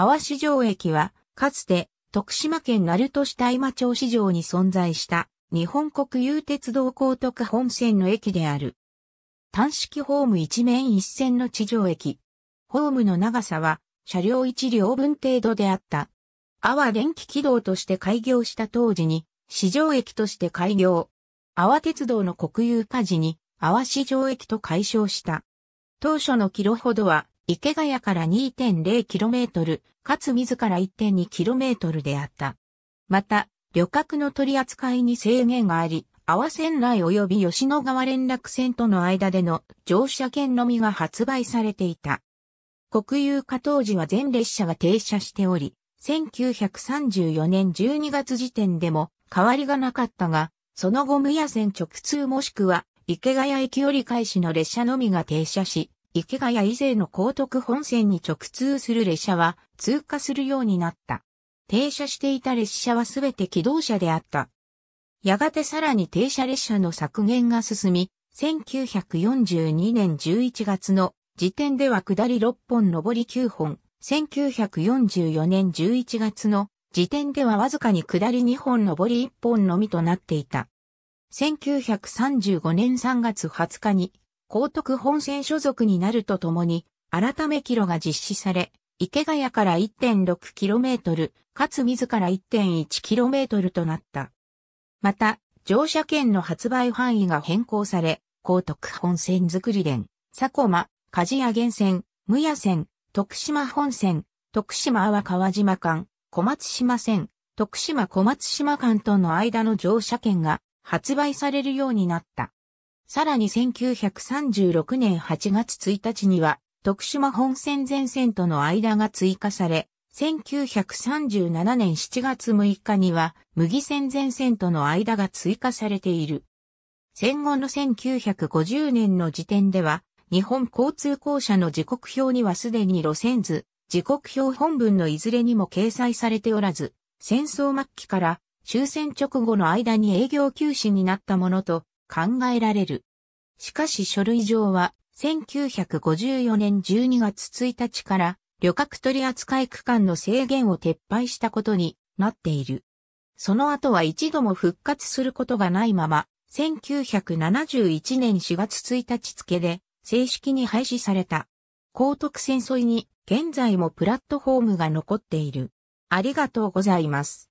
粟市場駅は、かつて、徳島県鳴門市大間町市場に存在した、日本国有鉄道高徳本線の駅である。単式ホーム一面一線の地上駅。ホームの長さは、車両一両分程度であった。粟電気軌道として開業した当時に、市場駅として開業。粟鉄道の国有化時に、粟市場駅と改称した。当初のキロほどは、池谷から 2.0km、かつ自ら 1.2km であった。また、旅客の取り扱いに制限があり、粟線内及び吉野川連絡線との間での乗車券のみが発売されていた。国有化当時は全列車が停車しており、1934年12月時点でも変わりがなかったが、その後武谷線直通もしくは池谷駅折り返しの列車のみが停車し、池谷以前の高徳本線に直通する列車は通過するようになった。停車していた列車はすべて気動車であった。やがてさらに停車列車の削減が進み、1942年11月の時点では下り6本上り9本、1944年11月の時点ではわずかに下り2本上り1本のみとなっていた。1935年3月20日に、高徳本線所属になるとともに、改めキロが実施され、池谷から 1.6km、かつ自ら 1.1km となった。また、乗車券の発売範囲が変更され、高徳本線づくり連、佐古間、鍛冶屋源線、武谷線、徳島本線、徳島粟川島間、小松島線、徳島小松島間との間の乗車券が発売されるようになった。さらに1936年8月1日には、徳島本線全線との間が追加され、1937年7月6日には、牟岐線全線との間が追加されている。戦後の1950年の時点では、日本交通公社の時刻表にはすでに路線図、時刻表本文のいずれにも掲載されておらず、戦争末期から終戦直後の間に営業休止になったものと、考えられる。しかし書類上は、1954年12月1日から、旅客取扱区間の制限を撤廃したことになっている。その後は一度も復活することがないまま、1971年4月1日付で、正式に廃止された。高徳線沿いに、現在もプラットフォームが残っている。ありがとうございます。